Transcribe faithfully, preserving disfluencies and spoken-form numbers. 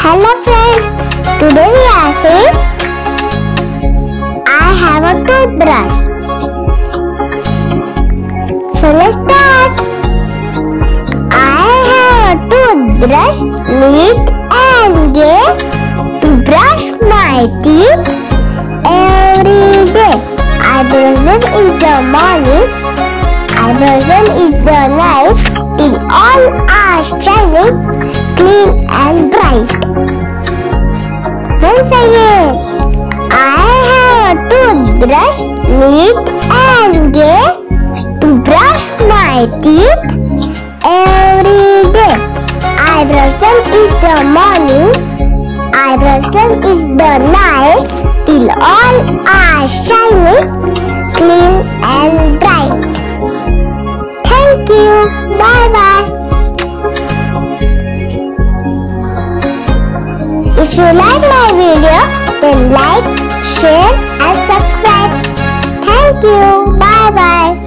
Hello friends, today we are saying I have a toothbrush. So let's start. I have a toothbrush, neat and gay, to brush my teeth every day. I brush them in the morning, I brush them in the night, till all are shining, clean and bright. Once again, I have a toothbrush, neat and gay, to brush my teeth every day. I brush them in the morning, I brush them in the night, till all are shiny, clean and bright. Thank you. Bye-bye. If you like my video, then like, share and subscribe. Thank you. Bye-bye.